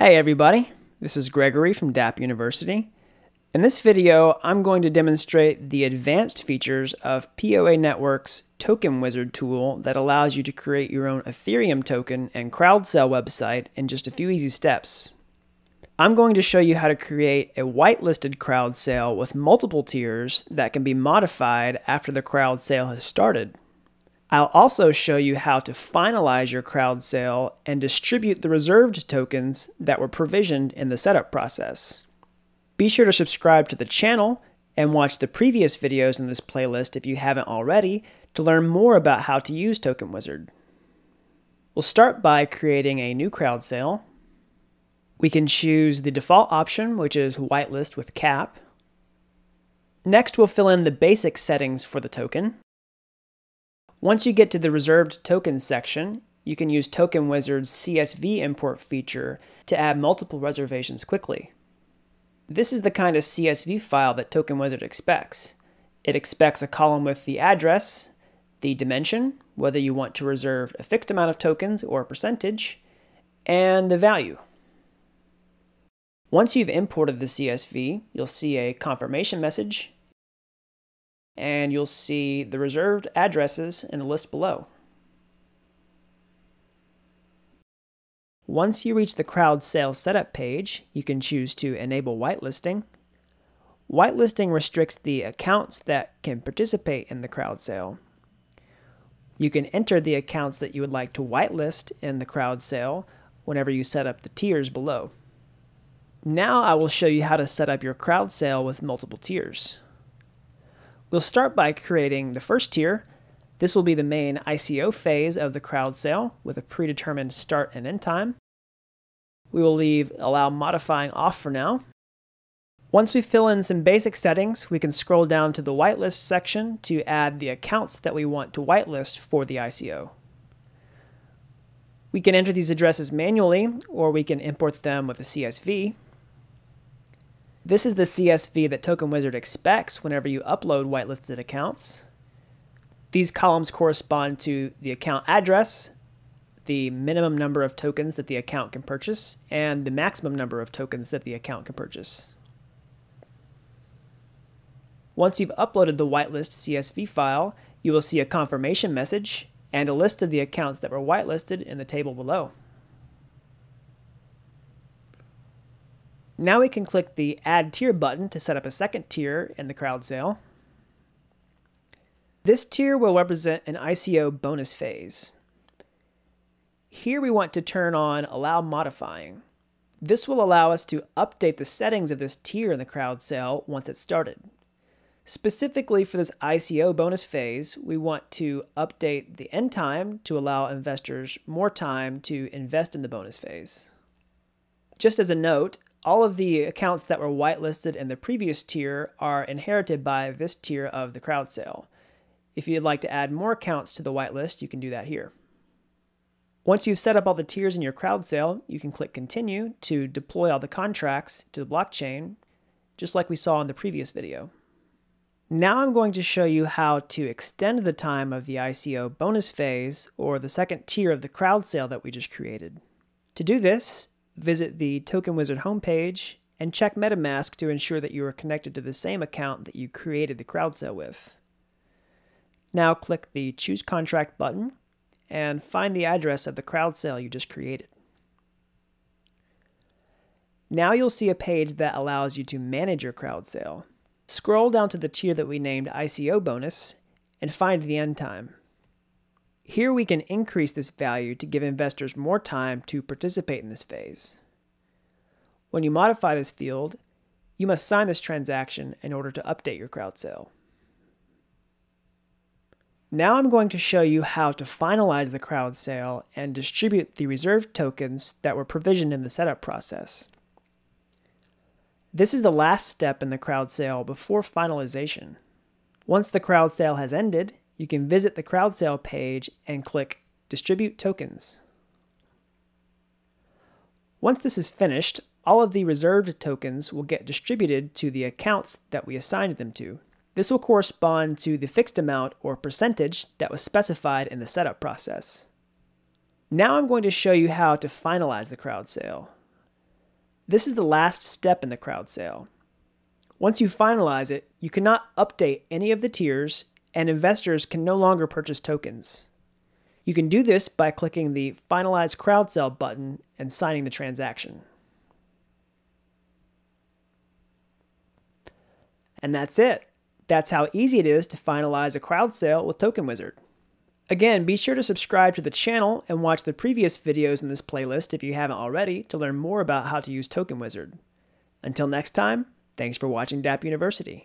Hey everybody, this is Gregory from Dapp University. In this video, I'm going to demonstrate the advanced features of POA Network's Token Wizard tool that allows you to create your own Ethereum token and crowd sell website in just a few easy steps. I'm going to show you how to create a whitelisted crowd sale with multiple tiers that can be modified after the crowd sale has started. I'll also show you how to finalize your crowd sale and distribute the reserved tokens that were provisioned in the setup process. Be sure to subscribe to the channel and watch the previous videos in this playlist if you haven't already to learn more about how to use Token Wizard. We'll start by creating a new crowd sale. We can choose the default option, which is whitelist with cap. Next, we'll fill in the basic settings for the token. Once you get to the reserved tokens section, you can use Token Wizard's CSV import feature to add multiple reservations quickly. This is the kind of CSV file that Token Wizard expects. It expects a column with the address, the dimension, whether you want to reserve a fixed amount of tokens or a percentage, and the value. Once you've imported the CSV, you'll see a confirmation message, and you'll see the reserved addresses in the list below. Once you reach the crowd sale setup page, you can choose to enable whitelisting. Whitelisting restricts the accounts that can participate in the crowd sale. You can enter the accounts that you would like to whitelist in the crowd sale whenever you set up the tiers below. Now I will show you how to set up your crowd sale with multiple tiers. We'll start by creating the first tier. This will be the main ICO phase of the crowd sale with a predetermined start and end time. We will leave Allow Modifying off for now. Once we fill in some basic settings, we can scroll down to the whitelist section to add the accounts that we want to whitelist for the ICO. We can enter these addresses manually, or we can import them with a CSV. This is the CSV that Token Wizard expects whenever you upload whitelisted accounts. These columns correspond to the account address, the minimum number of tokens that the account can purchase, and the maximum number of tokens that the account can purchase. Once you've uploaded the whitelist CSV file, you will see a confirmation message and a list of the accounts that were whitelisted in the table below. Now we can click the Add Tier button to set up a second tier in the crowd sale. This tier will represent an ICO bonus phase. Here we want to turn on Allow Modifying. This will allow us to update the settings of this tier in the crowd sale once it's started. Specifically for this ICO bonus phase, we want to update the end time to allow investors more time to invest in the bonus phase. Just as a note, all of the accounts that were whitelisted in the previous tier are inherited by this tier of the crowd sale. If you'd like to add more accounts to the whitelist, you can do that here. Once you've set up all the tiers in your crowd sale, you can click Continue to deploy all the contracts to the blockchain, just like we saw in the previous video. Now I'm going to show you how to extend the time of the ICO bonus phase, or the second tier of the crowd sale that we just created. To do this, visit the Token Wizard homepage and check MetaMask to ensure that you are connected to the same account that you created the crowd sale with. Now click the Choose Contract button and find the address of the crowd sale you just created. Now you'll see a page that allows you to manage your crowd sale. Scroll down to the tier that we named ICO Bonus and find the end time. Here we can increase this value to give investors more time to participate in this phase. When you modify this field, you must sign this transaction in order to update your crowd sale. Now I'm going to show you how to finalize the crowd sale and distribute the reserved tokens that were provisioned in the setup process. This is the last step in the crowd sale before finalization. Once the crowd sale has ended, you can visit the crowd sale page and click Distribute Tokens. Once this is finished, all of the reserved tokens will get distributed to the accounts that we assigned them to. This will correspond to the fixed amount or percentage that was specified in the setup process. Now I'm going to show you how to finalize the crowd sale. This is the last step in the crowd sale. Once you finalize it, you cannot update any of the tiers, and investors can no longer purchase tokens. You can do this by clicking the Finalize Crowd Sale button and signing the transaction. And that's it. That's how easy it is to finalize a crowd sale with Token Wizard. Again, be sure to subscribe to the channel and watch the previous videos in this playlist if you haven't already to learn more about how to use Token Wizard. Until next time, thanks for watching Dapp University.